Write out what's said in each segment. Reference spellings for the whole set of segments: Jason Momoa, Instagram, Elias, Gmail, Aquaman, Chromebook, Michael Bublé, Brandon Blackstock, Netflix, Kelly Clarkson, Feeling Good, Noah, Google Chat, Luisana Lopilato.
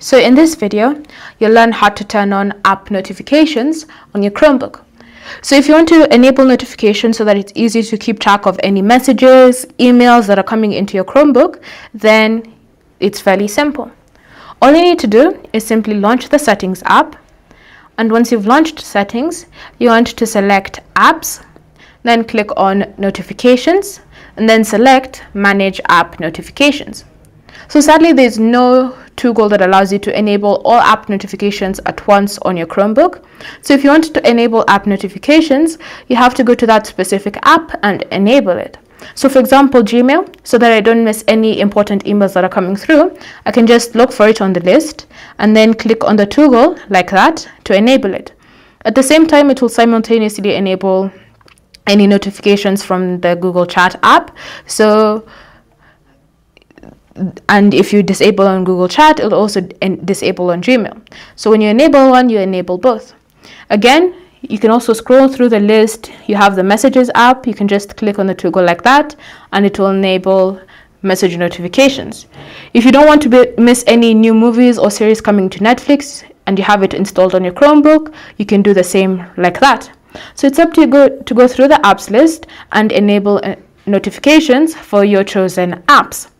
So in this video, you'll learn how to turn on app notifications on your Chromebook. So if you want to enable notifications so that it's easy to keep track of any messages, emails that are coming into your Chromebook, then it's fairly simple. All you need to do is simply launch the Settings app. And once you've launched Settings, you want to select Apps, then click on Notifications, and then select Manage App Notifications. So sadly, there's no tool that allows you to enable all app notifications at once on your Chromebook. So if you want to enable app notifications, you have to go to that specific app and enable it. So for example, Gmail, so that I don't miss any important emails that are coming through, I can just look for it on the list and then click on the toggle like that to enable it. At the same time, it will simultaneously enable any notifications from the Google Chat app. And if you disable on Google Chat, it'll also disable on Gmail. So when you enable one, you enable both. Again, you can also scroll through the list. You have the Messages app. You can just click on the toggle like that, and it will enable message notifications. If you don't want to miss any new movies or series coming to Netflix, and you have it installed on your Chromebook, you can do the same like that. So it's up to you to go through the apps list and enable notifications for your chosen apps.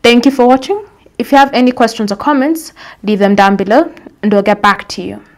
Thank you for watching. If you have any questions or comments, leave them down below and we'll get back to you.